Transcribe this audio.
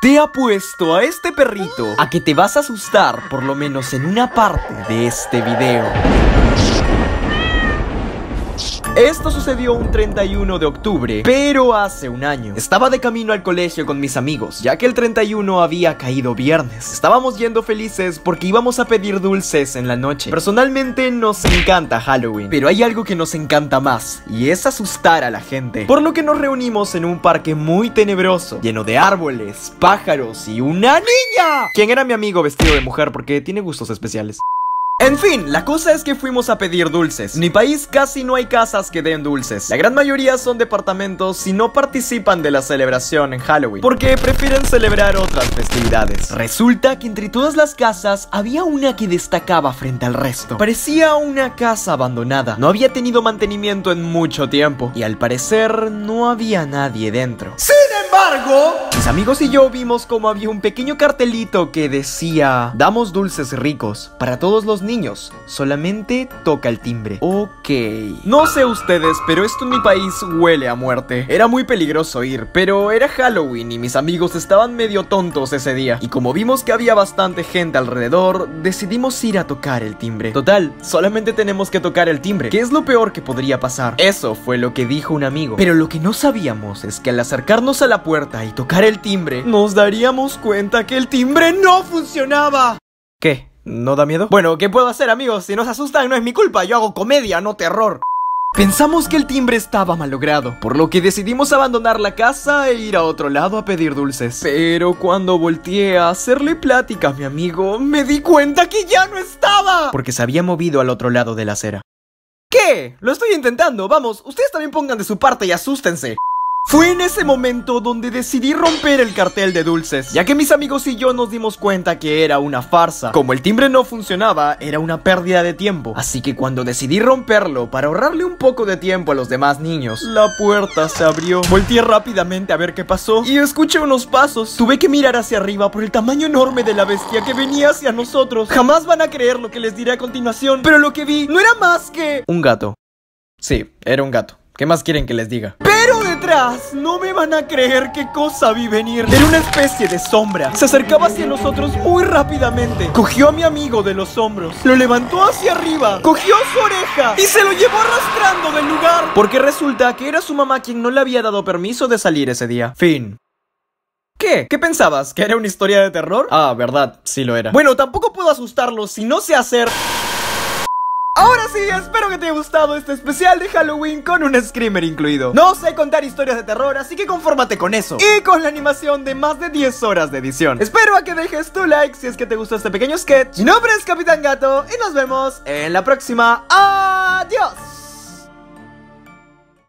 Te apuesto a este perrito a que te vas a asustar por lo menos en una parte de este video. Esto sucedió un 31 de octubre, pero hace un año. Estaba de camino al colegio con mis amigos, ya que el 31 había caído viernes. Estábamos yendo felices porque íbamos a pedir dulces en la noche. Personalmente nos encanta Halloween, pero hay algo que nos encanta más, y es asustar a la gente. Por lo que nos reunimos en un parque muy tenebroso, lleno de árboles, pájaros y una niña, quien era mi amigo vestido de mujer porque tiene gustos especiales. En fin, la cosa es que fuimos a pedir dulces. En mi país casi no hay casas que den dulces. La gran mayoría son departamentos y no participan de la celebración en Halloween, porque prefieren celebrar otras festividades. Resulta que entre todas las casas había una que destacaba frente al resto. Parecía una casa abandonada. No había tenido mantenimiento en mucho tiempo y al parecer no había nadie dentro. ¡Sí! Mis amigos y yo vimos como había un pequeño cartelito que decía: damos dulces ricos para todos los niños, solamente toca el timbre. Ok. No sé ustedes, pero esto en mi país huele a muerte. Era muy peligroso ir, pero era Halloween y mis amigos estaban medio tontos ese día. Y como vimos que había bastante gente alrededor, decidimos ir a tocar el timbre. Total, solamente tenemos que tocar el timbre. ¿Qué es lo peor que podría pasar? Eso fue lo que dijo un amigo. Pero lo que no sabíamos es que al acercarnos a la puerta y tocar el timbre, nos daríamos cuenta que el timbre no funcionaba. ¿Qué? ¿No da miedo? Bueno, ¿qué puedo hacer, amigos? Si nos asustan no es mi culpa, yo hago comedia, no terror. Pensamos que el timbre estaba malogrado, por lo que decidimos abandonar la casa e ir a otro lado a pedir dulces. Pero cuando volteé a hacerle plática a mi amigo, me di cuenta que ya no estaba, porque se había movido al otro lado de la acera. ¿Qué? Lo estoy intentando, vamos, ustedes también pongan de su parte y asústense. Fue en ese momento donde decidí romper el cartel de dulces, ya que mis amigos y yo nos dimos cuenta que era una farsa. Como el timbre no funcionaba, era una pérdida de tiempo. Así que cuando decidí romperlo para ahorrarle un poco de tiempo a los demás niños, la puerta se abrió. Volteé rápidamente a ver qué pasó y escuché unos pasos. Tuve que mirar hacia arriba por el tamaño enorme de la bestia que venía hacia nosotros. Jamás van a creer lo que les diré a continuación, pero lo que vi no era más que un gato. Sí, era un gato. ¿Qué más quieren que les diga? Pero detrás, no me van a creer qué cosa vi venir. Era una especie de sombra. Se acercaba hacia nosotros muy rápidamente. Cogió a mi amigo de los hombros, lo levantó hacia arriba, cogió su oreja y se lo llevó arrastrando del lugar. Porque resulta que era su mamá quien no le había dado permiso de salir ese día. Fin. ¿Qué? ¿Qué pensabas? ¿Que era una historia de terror? Ah, verdad, sí lo era. Bueno, tampoco puedo asustarlos si no sé hacer... Ahora sí, espero que te haya gustado este especial de Halloween con un screamer incluido. No sé contar historias de terror, así que confórmate con eso y con la animación de más de 10 horas de edición. Espero a que dejes tu like si es que te gustó este pequeño sketch. Mi nombre es Capitán Gato y nos vemos en la próxima. ¡Adiós!